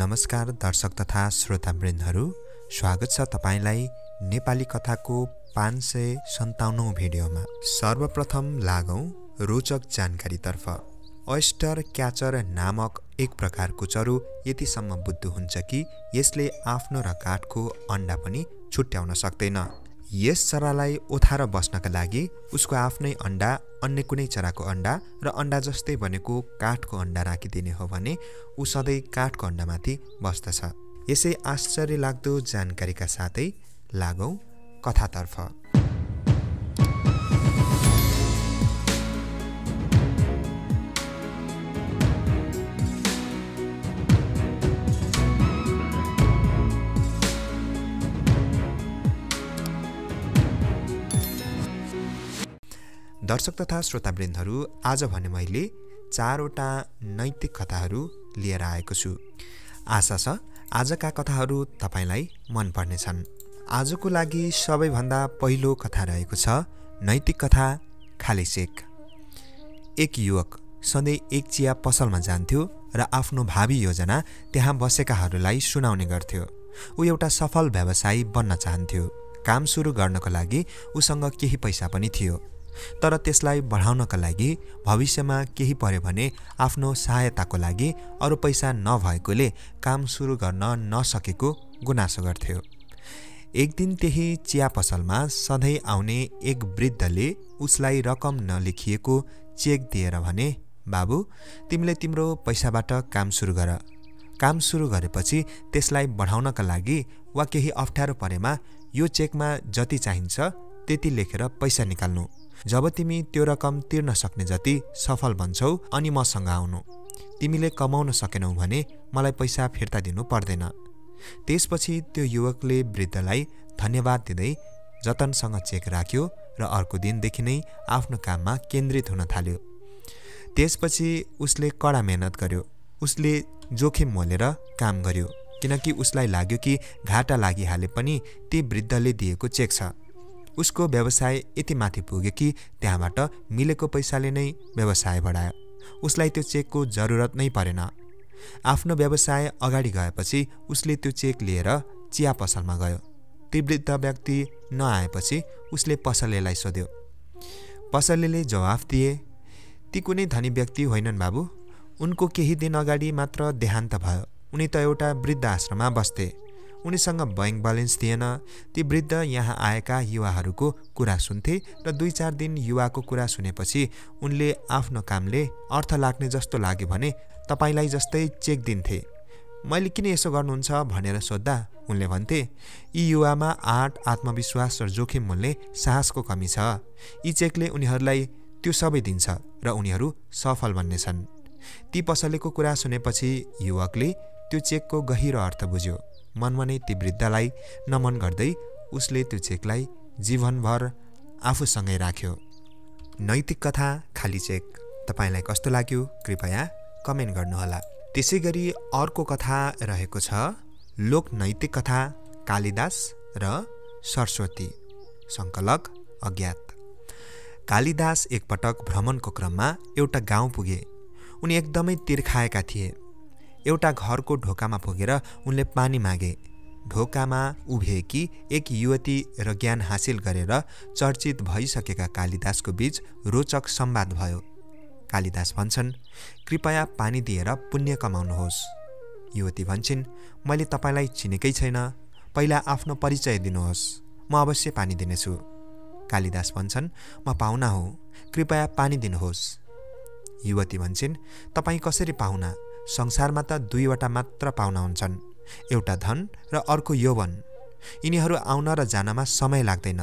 नमस्कार दर्शक तथा श्रोतावृन्दहरू, स्वागत छ तपाईलाई नेपाली कथाको 557 भिडियोमा। सर्वप्रथम लागौं रोचक जानकारीतर्फ। ऑयस्टर क्याचर नामक एक प्रकारको चरो यतिसम्म बुद्ध हुन्छ कि यसले आफ्नो र काठको अण्डा पनि छुट्याउन सक्दैन। यस चरालाई ओथार बस्नका लागि उसको आफ्नै अण्डा अन्य कुनै चराको अण्डा र अण्डा जस्तै बनेको काठको अण्डा राखिदिने हो भने ऊ सधैँ काठको अण्डामाथि बस्दछ। यसै आश्चर्यलाग्दो जानकारीका साथै लागौं कथातर्फ। दर्शक तथा श्रोतावृन्दहरू, आज भने मैले 4 वटा नैतिक कथाहरू लिएर आएको छु। आशा छ आजका कथाहरू तपाईलाई मन पर्नेछन्। आजको लागि सबैभन्दा पहिलो कथा रहेको छ नैतिक कथा खाली चेक। एक युवक सधैँ एक चिया पसलमा जान्थ्यो र आफ्नो भावी योजना त्यहाँ बसेकाहरूलाई सुनाउने गर्थ्यो। ऊ एउटा सफल व्यवसायी बन्न चाहन्थ्यो। काम सुरु गर्नको लागि उसँग केही पैसा पनि थियो, तर त्यसलाई बढाउनका लागि भविष्यमा केही पर्यो भने आफ्नो सहायताको लागि अरू पैसा नभएकोले काम सुरु गर्न नसकेको गुनासो गर्थ्यो। एक दिन त्यही चिया पसलमा सधैँ आउने एक वृद्धले उसलाई रकम नलेखिएको चेक दिएर भने, बाबु, तिमीले तिम्रो पैसाबाट काम सुरु गर। काम सुरु गरेपछि त्यसलाई बढाउनका लागि वा केही अप्ठ्यारो परेमा यो चेकमा जति चाहिन्छ त्यति लेखेर पैसा निकाल्नु। जब तिमी त्यो रकम तिर्न सक्ने जति सफल बन्छौ अनि मसँग आउनु। तिमीले कमाउन सकेनौ भने मलाई पैसा फिर्ता दिनु पर्दैन। त्यसपछि त्यो युवकले वृद्धलाई धन्यवाद दिँदै जतनसँग चेक राख्यो र अर्को दिनदेखि नै आफ्नो काममा केन्द्रित हुन थाल्यो। त्यसपछि उसले कडा मेहनत गर्यो। उसले जोखिम मोलेर काम गर्यो, किनकि उसलाई लाग्यो कि घाटा लागिहाले पनि ती वृद्धले दिएको चेक छ। उसको व्यवसाय यति माथि पुग्यो कि त्यहाँबाट मिलेको पैसाले नै व्यवसाय बढायो। उसलाई त्यो चेकको जरुरत नै परेन। आफ्नो व्यवसाय अगाडि गएपछि उसले त्यो चेक लिएर चिया पसलमा गयो। ती वृद्ध व्यक्ति नआएपछि उसले पसलेलाई सोध्यो। पसलेले जवाफ दिए, ती कुनै धनी व्यक्ति होइनन् बाबु। उनको केही दिन अगाडि मात्र देहान्त भयो। उनी त एउटा वृद्ध आश्रममा बस्थे। उनीसँग बैंक ब्यालेन्स थिएन। ती वृद्ध यहाँ आएका युवाहरूको कुरा सुन्थे र 2-4 दिन युवाको कुरा सुनेपछि उनले आफ्नो कामले अर्थ लाग्ने जस्तो लाग्यो भने तपाईलाई जस्तै चेक दिन्थे। मैले किन यसो गर्नुहुन्छ भनेर सोध्दा उनले भन्थे, यी युवामा आँट, आत्मविश्वास र जोखिम मूल्य साहसको कमी छ। यी चेकले उनीहरूलाई त्यो सबै दिन्छ र उनीहरू सफल बन्नेछन्। ती पसलेको कुरा सुनेपछि युवकले त्यो चेकको गहिरो अर्थ बुझ्यो। मनमा नै ती वृद्धलाई नमन गर्दै उसले त्यो चेकलाई जीवनभर आफूसँगै राख्यो। नैतिक कथा खाली चेक तपाईलाई कस्तो लाग्यो कृपया कमेन्ट गर्नुहोला। त्यसै गरी अर्को कथा रहेको छ लोक नैतिक कथा कालिदास र सरस्वती। संकलक अज्ञात। कालिदास एकपटक भ्रमणको क्रममा एउटा गाउँ पुगे। उनी एकदमै तिर्खाएका थिए। एउटा घरको ढोकामा पुगेर उनले पानी मागे। ढोकामा उभिएकी एक युवती र ज्ञान हासिल गरेर चर्चित भइसकेका कालिदासको बीच रोचक संवाद भयो। कालिदास भन्छन्, कृपया पानी दिएर पुण्य कमाउनुहोस्। युवती भन्छन्, मैले तपाईलाई चिनेकै छैन, पहिला आफ्नो परिचय दिनुहोस्, म अवश्य पानी दिनेछु। कालिदास भन्छन्, म पाहुना हुँ, कृपया पानी दिनुहोस्। युवती भन्छन्, तपाईँ कसरी पाहुना? संसारमा त 2वटा मात्र पाहुना हुन्छन्, एउटा धन र अर्को यौवन। यिनीहरू आउन र जानमा समय लाग्दैन।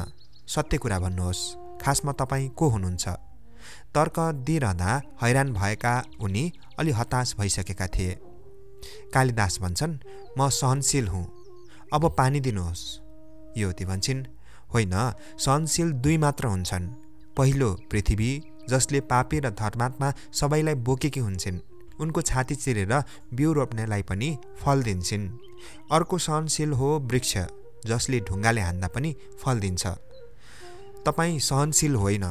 सत्य कुरा भन्नुहोस्, खासमा तपाईँ को हुनुहुन्छ? तर्क दिइरहँदा हैरान भएका उनी अलि हताश भइसकेका थिए। कालिदास भन्छन्, म सहनशील हुँ, अब पानी दिनुहोस्। युवती भन्छन्, होइन, सहनशील 2 मात्र हुन्छन्। पहिलो पृथ्वी, जसले पापी र धर्मात्मा सबैलाई बोकेकी हुन्छन्, उनको छाती चिरेर बिउ रोप्नेलाई पनि फल दिन्छन्। अर्को सहनशील हो वृक्ष, जसले ढुङ्गाले हान्दा पनि फल दिन्छ। तपाईँ सहनशील होइन,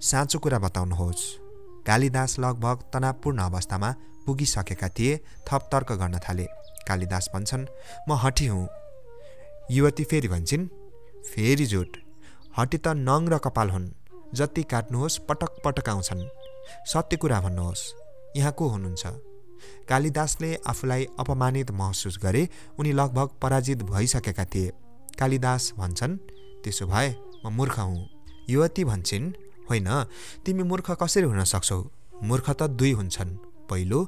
साँचो कुरा बताउनुहोस्। कालिदास लगभग तनावपूर्ण अवस्थामा पुगिसकेका थिए। थप तर्क गर्न थाले। कालिदास भन्छन्, म हठी हुँ। युवती फेरि भन्छन्, फेरि झुट। हटी त नङ र कपाल हुन्, जति काट्नुहोस् पटक पटक आउँछन्। सत्य कुरा भन्नुहोस्, यहाँ को हुनुहुन्छ? कालिदासले आफूलाई अपमानित महसुस गरे। उनी लगभग पराजित भइसकेका थिए। कालिदास भन्छन्, त्यसो भए म मूर्ख हुँ। युवती भन्छन्, होइन, तिमी मूर्ख कसरी हुन सक्छौ? मूर्ख त दुई हुन्छन्। पहिलो,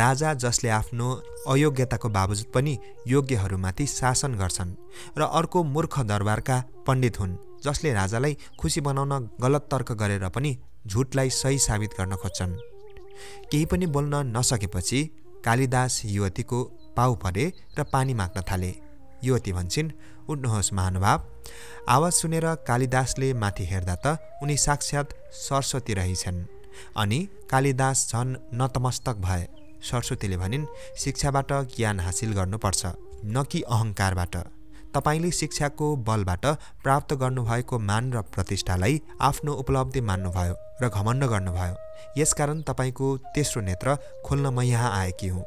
राजा जसले आफ्नो अयोग्यताको बावजुद पनि योग्यहरूमाथि शासन गर्छन्, र अर्को मूर्ख दरबारका पण्डित हुन् जसले राजालाई खुसी बनाउन गलत तर्क गरेर पनि झुटलाई सही साबित गर्न खोज्छन्। केही पनि बोल्न नसकेपछि कालिदास युवतीको पाउ परे र पानी माग्न थाले। युवती भन्छन्, उठ्नुहोस् महानुभाव। आवाज सुनेर कालिदासले माथि हेर्दा त उनी साक्षात् सरस्वती रहेछन्। अनि कालिदास झन् नतमस्तक भए। सरस्वतीले भनिन्, शिक्षाबाट ज्ञान हासिल गर्नुपर्छ, न कि अहङ्कारबाट। तपाईले शिक्षाको बलबाट प्राप्त गर्नुभएको मान र प्रतिष्ठालाई आफ्नो उपलब्धि मान्नुभयो र घमण्ड गर्नुभयो। यसकारण तपाईको तेस्रो नेत्र खोल्न म यहाँ आएकी हुँ।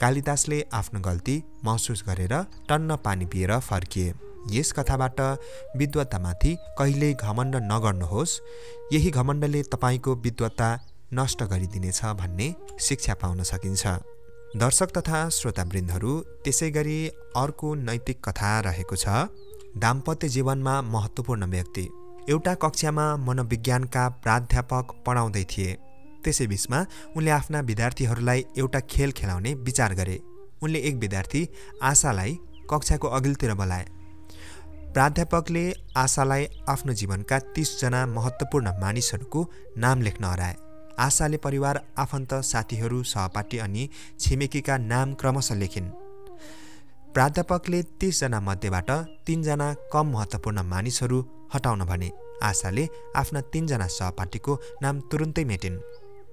कालिदासले आफ्नो गल्ती महसुस गरेर टन्न पानी पिएर फर्किए। यस कथाबाट विद्वत्तामाथि कहिल्यै घमण्ड नगर्नुहोस्। यही घमण्डले तपाईको विद्वत्ता नष्ट गरिदिनेछ भन्ने शिक्षा पाउन सकिन्छ। दर्शक तथा श्रोतावृन्दहरू, त्यसैगरी अर्को नैतिक कथा रहेको छ, दाम्पत्य जीवनमा महत्त्वपूर्ण व्यक्ति। एउटा कक्षामा मनोविज्ञानका प्राध्यापक पढाउँदै थिए। त्यसै बीचमा उनले आफ्ना विद्यार्थीहरूलाई एउटा खेल खेलाउने विचार गरे। उनले एक विद्यार्थी आशालाई कक्षाको अघिल्तिर बोलाए। प्राध्यापकले आशालाई आफ्नो जीवनका 30जना महत्त्वपूर्ण मानिसहरूको नाम लेख्न हराए। आशाले परिवार, आफन्त, साथीहरू, सहपाठी अनि छिमेकीका नाम क्रमशः लेखिन्। प्राध्यापकले 30जना मध्येबाट 3जना कम महत्त्वपूर्ण मानिसहरू हटाउन भने। आशाले आफ्ना 3जना सहपाठीको नाम तुरुन्तै मेटिन्।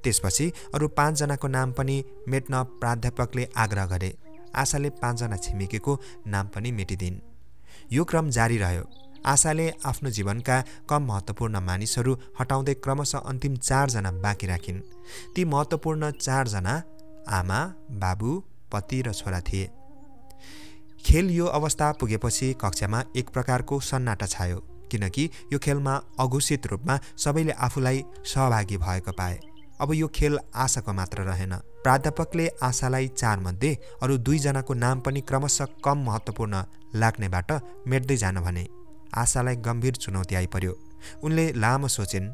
त्यसपछि अरू 5जनाको नाम पनि मेट्न प्राध्यापकले आग्रह गरे। आशाले 5जना छिमेकीको नाम पनि मेटिदिन्। यो क्रम जारी रह्यो। आशाले आफ्नो जीवनका कम महत्त्वपूर्ण मानिसहरू हटाउँदै क्रमशः अन्तिम 4जना बाँकी राखिन्। ती महत्त्वपूर्ण 4जना आमा, बाबु, पति र छोरा थिए। खेल यो अवस्था पुगेपछि कक्षामा एक प्रकारको सन्नाटा छायो, किनकि यो खेलमा अघोषित रूपमा सबैले आफूलाई सहभागी भएको पाए। अब यो खेल आशाको मात्र रहेन। प्राध्यापकले आशालाई 4 मध्ये अरू 2जनाको नाम पनि क्रमशः कम महत्त्वपूर्ण लाग्नेबाट मेट्दै जान भने। आशालाई गम्भीर चुनौती आइपर्यो। उनले लामो सोचिन्।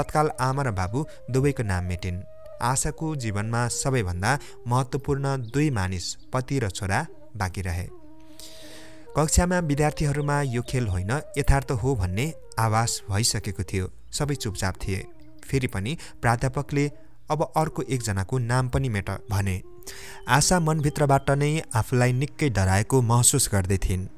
तत्काल आमा र बाबु दुवैको नाम मेटिन्। आशाको जीवनमा सबैभन्दा महत्त्वपूर्ण 2 मानिस, पति र छोरा, बाँकी रहे। कक्षामा विद्यार्थीहरूमा यो खेल होइन, यथार्थ हो भन्ने आभास भइसकेको थियो। सबै चुपचाप थिए। फेरि पनि प्राध्यापकले अब अर्को 1जनाको नाम पनि मेट भने। आशा मनभित्रबाट नै आफूलाई निकै डराएको महसुस गर्दै थिइन्।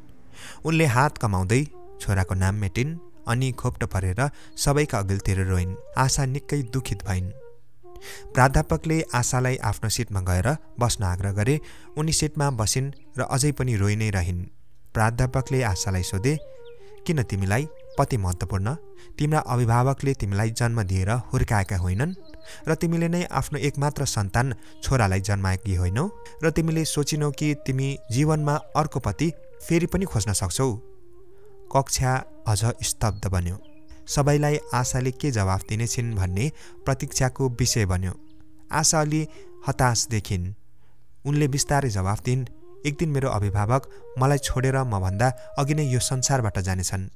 उनले हात कमाउँदै छोराको नाम मेटिन् अनि खोप्ट परेर सबैका अघिल्तिर रोइन्। आशा निकै दुखित भइन्। प्राध्यापकले आशालाई आफ्नो सिटमा गएर बस्न आग्रह गरे। उनी सिटमा बसिन् र अझै पनि रोइ नै रहिन्। प्राध्यापकले आशालाई सोधे, किन तिमीलाई पति महत्त्वपूर्ण? तिम्रा अभिभावकले तिमीलाई जन्म दिएर हुर्काएका होइनन् र तिमीले नै आफ्नो एकमात्र सन्तान छोरालाई जन्माएकी होइनौ र तिमीले सोचिनौ कि तिमी जीवनमा अर्को पति फेरि पनि खोज्न सक्छौ? कक्षा अझ स्तब्ध बन्यो। सबैलाई आशाले के जवाफ दिनेछिन् भन्ने प्रतीक्षाको विषय बन्यो। आशा अलि हताश देखिन्। उनले बिस्तारै जवाफ दिइन्, एक दिन मेरो अभिभावक मलाई छोडेर मभन्दा अघि नै यो संसारबाट जानेछन्।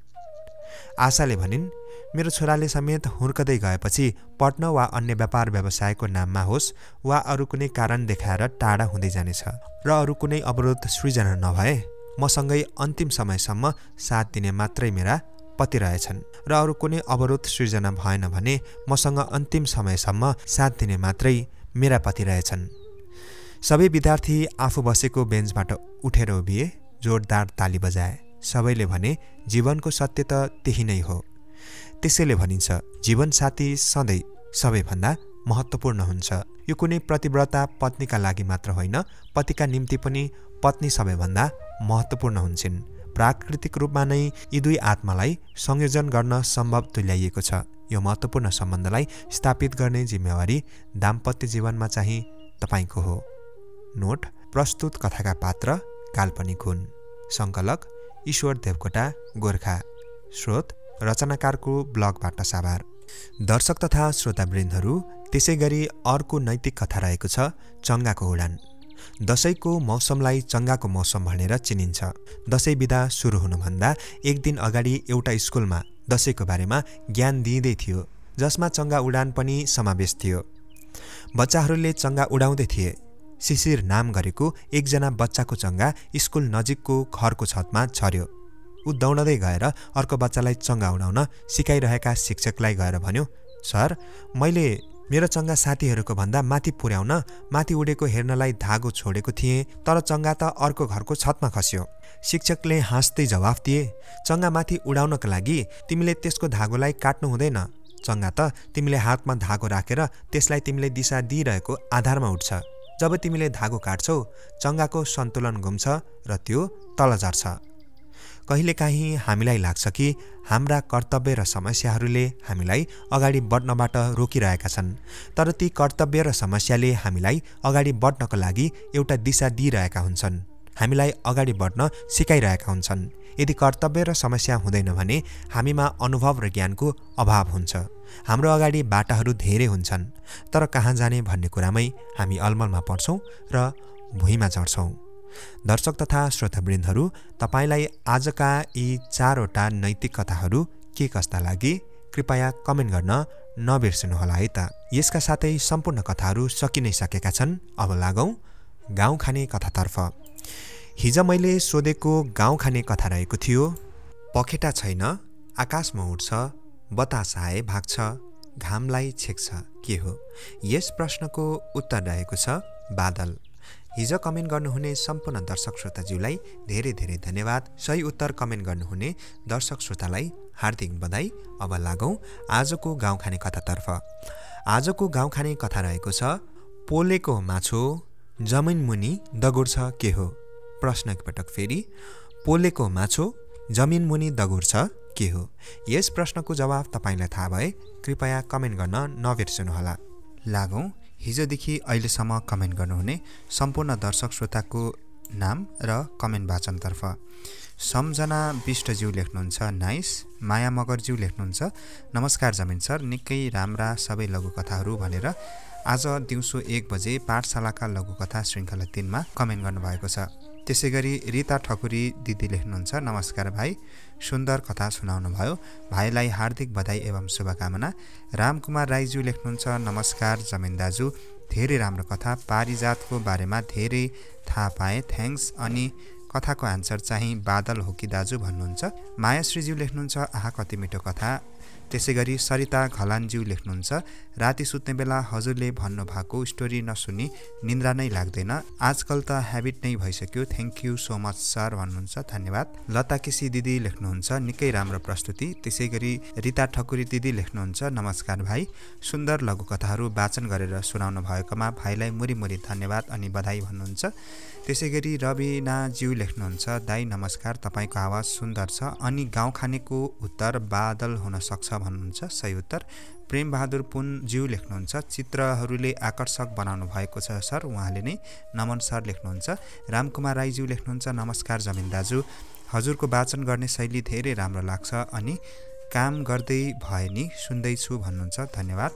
आशाले भनिन्, मेरो छोराले समेत हुर्कदै गएपछि पढ्न वा अन्य व्यापार व्यवसायको नाममा होस् वा अरू कुनै कारण देखाएर टाढा हुँदै जानेछ र अरू कुनै अवरोध सृजना नभए मसँगै अन्तिम समयसम्म साथ दिने मात्रै मेरा पति रहेछन् र अरू कुनै अवरोध सृजना भएन भने मसँग अन्तिम समयसम्म साथ दिने मात्रै मेरा पति रहेछन्। सबै विद्यार्थी आफू बसेको बेन्चबाट उठेर उभिए। जोरदार ताली बजाए। सबैले भने, जीवनको सत्य त त्यही नै हो। त्यसैले भनिन्छ, जीवनसाथी सधैँ सबैभन्दा महत्त्वपूर्ण हुन्छ। यो कुनै प्रतिव्रता पत्नीका लागि मात्र होइन, पतिका निम्ति पनि पत्नी सबैभन्दा महत्त्वपूर्ण हुन्छन्। प्राकृतिक रूपमा नै यी दुई आत्मालाई संयोजन गर्न सम्भव तुल्याइएको छ। यो महत्त्वपूर्ण सम्बन्धलाई स्थापित गर्ने जिम्मेवारी दाम्पत्य जीवनमा चाहिँ तपाईको हो। नोट: प्रस्तुत कथाका पात्र काल्पनिक हुन्। संकलक ईश्वर देवकोटा, गोर्खा। स्रोत: रचनाकारको ब्लगबाट साभार। दर्शक तथा श्रोतावृन्दहरू, त्यसैगरी अर्को नैतिक कथा रहेको छ चङ्गाको उडान। दशैंको मौसमलाई चङ्गाको मौसम भनेर चिनिन्छ। दशैं बिदा सुरु हुनुभन्दा एक दिन अगाडि एउटा स्कुलमा दशैंको बारेमा ज्ञान दिइँदै थियो, जसमा चङ्गा उडान पनि समावेश थियो। बच्चाहरूले चङ्गा उडाउँदै थिए। शिशिर नाम गरेको एकजना बच्चाको चङ्गा स्कुल नजिकको घरको छतमा छर्यो। ऊ दौडदै गएर अर्को बच्चालाई चङ्गा उडाउन सिकाइरहेका शिक्षकलाई गएर भन्यो, सर, मैले मेरो चङ्गा साथीहरूको भन्दा माथि पुर्याउन माथि उडेको हेर्नलाई धागो छोडेको थिएँ, तर चङ्गा त अर्को घरको छतमा खस्यो। शिक्षकले हाँस्दै जवाफ दिए, चङ्गा माथि उडाउनका लागि तिमीले त्यसको धागोलाई काट्नु हुँदैन। चङ्गा त तिमीले हातमा धागो राखेर त्यसलाई तिमीले दिशा दिइरहेको आधारमा उठ्छ। जब तिमीले धागो काट्छौ, चङ्गाको सन्तुलन घुम्छ र त्यो तल झर्छ। कहिलेकाहीँ हामीलाई लाग्छ कि हाम्रा कर्तव्य र समस्याहरूले हामीलाई अगाडि बढ्नबाट रोकिरहेका छन्, तर ती कर्तव्य र समस्याले हामीलाई अगाडि बढ्नको लागि एउटा दिशा दिइरहेका हुन्छन्, हामीलाई अगाडि बढ्न सिकाइरहेका हुन्छन्। यदि कर्तव्य र समस्या हुँदैन भने हामीमा अनुभव र ज्ञानको अभाव हुन्छ। हाम्रो अगाडि बाटाहरू धेरै हुन्छन्, तर कहाँ जाने भन्ने कुरामै हामी अलमलमा पर्छौँ र भुइँमा झर्छौँ। दर्शक तथा श्रोतावृन्दहरू, तपाईलाई आजका यी चारवटा नैतिक कथाहरू के कस्ता लागे कृपया कमेन्ट गर्न नबिर्सनुहोला है त। यसका साथै सम्पूर्ण कथाहरू सकिनै सकेका छन्। अब लागौँ गाउँ खाने कथातर्फ। हिज मैले सोधेको गाउँ खाने कथा रहेको थियो। पखेटा छैन, आकाशमा उड्छ, बतास आए भाग्छ, घामलाई छेक्छ, के हो? यस प्रश्नको उत्तर रहेको छ बादल। हिजो कमेन्ट गर्नुहुने सम्पूर्ण दर्शक श्रोताज्यूलाई धेरै धेरै धन्यवाद। सही उत्तर कमेन्ट गर्नुहुने दर्शक श्रोतालाई हार्दिक बधाई। अब लागौँ आजको गाउँ खाने कथातर्फ। आजको गाउँ खाने कथा रहेको छ पोलेको माछो जमिन मुनि दगुर्छ, के हो? प्रश्न एकपटक फेरि, पोलेको माछो जमिन मुनि दगुर्छ, के हो? यस प्रश्नको जवाफ तपाईँलाई थाहा भए कृपया कमेन्ट गर्न नबिर्सनुहोला। लागौँ हिजोदेखि अहिलेसम्म कमेन्ट गर्नुहुने सम्पूर्ण दर्शक श्रोताको नाम र कमेन्ट वाचनतर्फ। सम्झना विष्टज्यू लेख्नुहुन्छ, नाइस। माया मगरज्यू लेख्नुहुन्छ, नमस्कार जमिन सर, निकै राम्रा सबै लघुकथाहरू भनेर आज दिउँसो 1 बजे पाठशालाका लघुकथा श्रृङ्खला 3मा कमेन्ट गर्नुभएको छ। त्यसैगरी रीता ठकुरी दिदी लेख्नुहुन्छ, नमस्कार भाइ, सुन्दर कथा सुनाउनुभयो, भाइलाई हार्दिक बधाई एवं शुभकामना। रामकुमार राईज्यू लेख्नुहुन्छ, नमस्कार जमिन दाजु, धेरै राम्रो कथा, पारिजातको बारेमा धेरै थाहा पाएँ, थ्याङ्क्स। अनि कथाको आन्सर चाहिँ बादल हो कि दाजु भन्नुहुन्छ। मायाश्रीज्यू लेख्नुहुन्छ, आहा कति मिठो कथा। त्यसैगरी सरिता घलानज्यू लेख्नुहुन्छ, राति सुत्ने बेला हजुरले भन्नुभएको स्टोरी नसुनी निन्द्रा नै लाग्दैन, आजकल त ह्याबिट नै भइसक्यो, thank you so much sir भन्नुहुन्छ, धन्यवाद। लता केसी दिदी लेख्नुहुन्छ, निकै राम्रो प्रस्तुति। त्यसैगरी रीता ठकुरी दिदी लेख्नुहुन्छ, नमस्कार भाइ, सुन्दर लघुकथाहरू वाचन गरेर सुनाउनु भएकोमा भाइलाई मुरीमुरी धन्यवाद अनि बधाई भन्नुहुन्छ। त्यसैगरी रविनाज्यू लेख्नुहुन्छ, दाई नमस्कार, तपाईँको आवाज सुन्दर छ अनि गाउँ खानेको उत्तर बादल हुन सक्छ भन्नुहुन्छ, सही उत्तर। प्रेमबहादुर पुनज्यू लेख्नुहुन्छ, चित्रहरूले आकर्षक बनाउनु भएको छ सर, उहाँले नै, नमन सर लेख्नुहुन्छ। रामकुमार राईज्यू लेख्नुहुन्छ, नमस्कार जमिन दाजु, हजुरको वाचन गर्ने शैली धेरै राम्रो लाग्छ अनि काम गर्दै भए नि सुन्दैछु भन्नुहुन्छ, धन्यवाद।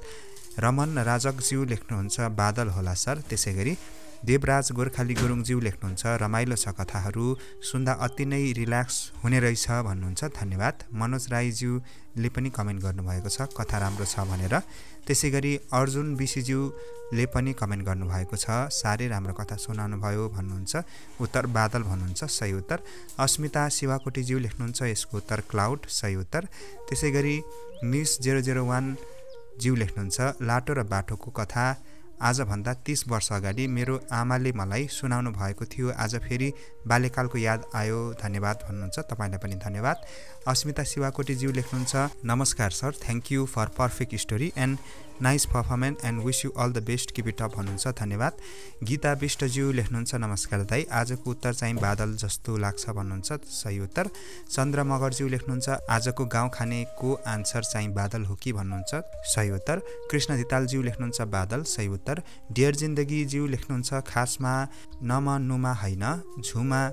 रमन राजकज्यू लेख्नुहुन्छ, बादल होला सर। त्यसैगरी देवराज गोर्खाली गुरुङज्यू लेख्नुहुन्छ, रमाइलो छ कथाहरू, सुन्दा अति नै रिल्याक्स हुने रहेछ भन्नुहुन्छ, धन्यवाद। मनोज राईज्यूले पनि कमेन्ट गर्नुभएको छ कथा राम्रो छ भनेर। त्यसैगरी अर्जुन बिसीज्यूले पनि कमेन्ट गर्नुभएको छ, साह्रै राम्रो कथा सुनाउनु भयो भन्नुहुन्छ, उत्तर बादल भन्नुहुन्छ, सही उत्तर। अस्मिता शिवाकोटीज्यू लेख्नुहुन्छ, यसको उत्तर क्लाउड, सही उत्तर। त्यसैगरी मिस 001 ज्यू लेख्नुहुन्छ, लाटो र बाटोको कथा आजभन्दा 30 वर्ष अगाडि मेरो आमाले मलाई सुनाउनु भएको थियो, आज फेरि बाल्यकालको याद आयो, धन्यवाद भन्नुहुन्छ, तपाईँलाई पनि धन्यवाद। अस्मिता शिवाकोटीज्यू लेख्नुहुन्छ, नमस्कार sir, thank you for perfect story and nice performance and wish you all the best keep it up भन्नुहुन्छ। धन्यवाद। गीता विष्टज्यू लेख्नुहुन्छ नमस्कार दाई, आजको उत्तर चाहिँ बादल जस्तो लाग्छ भन्नुहुन्छ, सही उत्तर। चन्द्र मगरज्यू लेख्नुहुन्छ आजको गाउँ खानेको आन्सर चाहिँ बादल हो कि भन्नुहुन्छ, सही उत्तर। कृष्ण धितालज्यू लेख्नुहुन्छ बादल, सही उत्तर। डियर जिन्दगीज्यू लेख्नुहुन्छ खासमा नमान्नुमा हैन, झुमा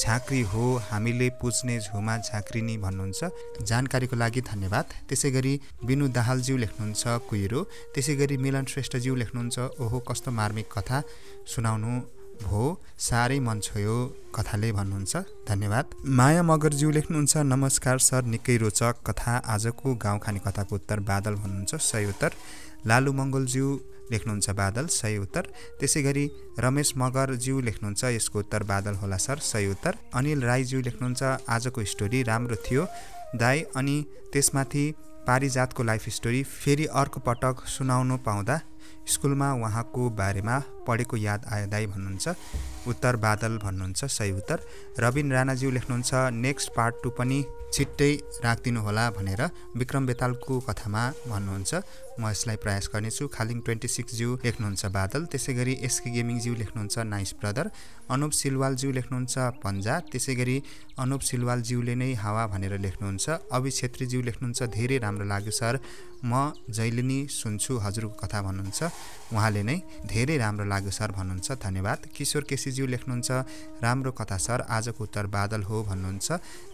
झाँक्री हो, हामीले पुज्ने झुमा झाँक्रिनी भन्नुहुन्छ। जानकारीको लागि धन्यवाद। त्यसैगरी बिनु दाहालज्यू लेख्नुहुन्छ कुहिरो। त्यसैगरी मिलन श्रेष्ठज्यू लेख्नुहुन्छ ओहो कस्तो मार्मिक कथा सुनाउनु भो, साह्रै मन छोयो कथाले भन्नुहुन्छ। धन्यवाद। माया मगरज्यू लेख्नुहुन्छ नमस्कार सर, निकै रोचक कथा, आजको गाउँ खाने कथाको उत्तर बादल भन्नुहुन्छ, सही उत्तर। लालु मङ्गलज्यू लेख्नुहुन्छ बादल, सही उत्तर। त्यसैगरी रमेश मगरज्यू लेख्नुहुन्छ यसको उत्तर बादल होला सर, सही उत्तर। अनिल राईज्यू लेख्नुहुन्छ आजको स्टोरी राम्रो थियो दाई, अनि त्यसमाथि पारिजातको लाइफ स्टोरी फेरि अर्को पटक सुनाउनु पाउँदा स्कुलमा उहाँको बारेमा पढेको याद आयो दाई भन्नुहुन्छ, उत्तर बादल भन्नुहुन्छ, सही उत्तर। रबिन राणाज्यू लेख्नुहुन्छ नेक्स्ट पार्ट 2 पनि छिट्टै राखिदिनु होला भनेर विक्रम बेतालको कथामा भन्नुहुन्छ, म यसलाई प्रयास गर्नेछु। खालिङ 26ज्यू लेख्नुहुन्छ बादल। त्यसैगरी एसके गेमिङज्यू लेख्नुहुन्छ नाइस ब्रदर। अनुप सिलवालज्यू लेख्नुहुन्छ पन्जा। त्यसैगरी अनुप सिलवालज्यूले नै हावा भनेर लेख्नुहुन्छ। अभि छेत्रीज्यू लेख्नुहुन्छ धेरै राम्रो लाग्यो सर, म जहिले नि सुन्छु हजुरको कथा भन्नुहुन्छ, उहाँले नै धेरै राम्रो लाग्यो सर भन्नुहुन्छ। धन्यवाद। किशोर केसीज्यू लेख्नुहुन्छ राम्रो कथा सर, आजको उत्तर बादल हो भन्नुहुन्छ।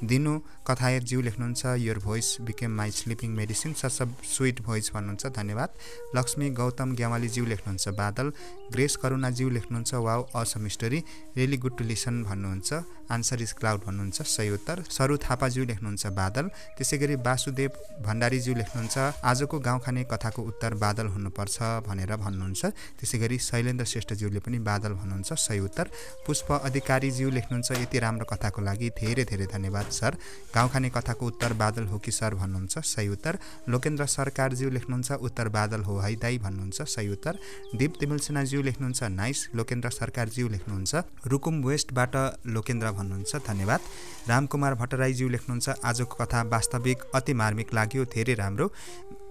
दिनु कथायज्यू लेख्नुहुन्छ your voice became my sleeping medicine, such a sweet voice भन्नुहुन्छ। धन्यवाद। लक्ष्मी गौतम ग्यावालीज्यू लेख्नुहुन्छ बादल। ग्रेस करुणाज्यू लेख्नुहुन्छ wow awesome story, really good to listen भन्नुहुन्छ। आन्सर इज क्लाउड भन्नुहुन्छ, सही उत्तर। सरु थापाज्यू लेख्नुहुन्छ बादल। त्यसैगरी वासुदेव भण्डारीज्यू लेख्नुहुन्छ आजको गाउँ खाने कथाको उत्तर बादल हुनुपर्छ भनेर भन्नुहुन्छ। त्यसैगरी शैलेन्द्र श्रेष्ठज्यूले पनि बादल भन्नुहुन्छ, सही उत्तर। पुष्प अधिकारीज्यू लेख्नुहुन्छ यति राम्रो कथाको लागि धेरै धेरै धन्यवाद सर, गाउँ खाने कथाको उत्तर बादल हो कि सर भन्नुहुन्छ, सही उत्तर। लोकेन्द्र सरकारज्यू लेख्नुहुन्छ उत्तर बादल हो है दाई भन्नुहुन्छ, सही उत्तर। दीप तिमिल सिन्हाज्यू लेख्नुहुन्छ नाइस। लोकेन्द्र सरकारज्यू लेख्नुहुन्छ रुकुम वेस्टबाट लोकेन्द्र भन्नुहुन्छ, धन्यवाद। रामकुमार भट्टराईज्यू लेख्नुहुन्छ आजको कथा वास्तविक अति मार्मिक लाग्यो, धेरै राम्रो,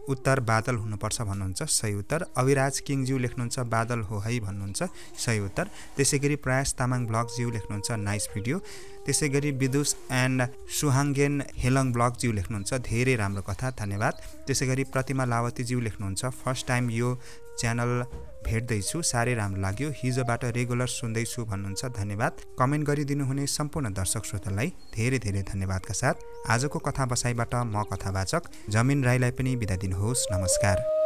उत्तर बादल हुनुपर्छ भन्नुहुन्छ, सही उत्तर। अविराज किङज्यू लेख्नुहुन्छ बादल हो है भन्नुहुन्छ, सही उत्तर। त्यसैगरी प्रयास तामाङ ब्लगज्यू लेख्नुहुन्छ नाइस भिडियो। त्यसैगरी विदुष एन्ड सुहाङ्गेन हेलङ ब्लगज्यू लेख्नुहुन्छ धेरै राम्रो कथा, धन्यवाद। त्यसैगरी प्रतिमा लावतीज्यू लेख्नुहुन्छ फर्स्ट टाइम यो च्यानल भेट्दैछु, साह्रै राम्रो लाग्यो, हिजोबाट रेगुलर सुन्दैछु भन्नुहुन्छ, धन्यवाद। कमेन्ट गरिदिनुहुने सम्पूर्ण दर्शक श्रोतालाई धेरै धेरै धन्यवादका साथ आजको कथा बसाइबाट म कथावाचक जमिन राईलाई पनि बिदा दिनुहोस्। नमस्कार।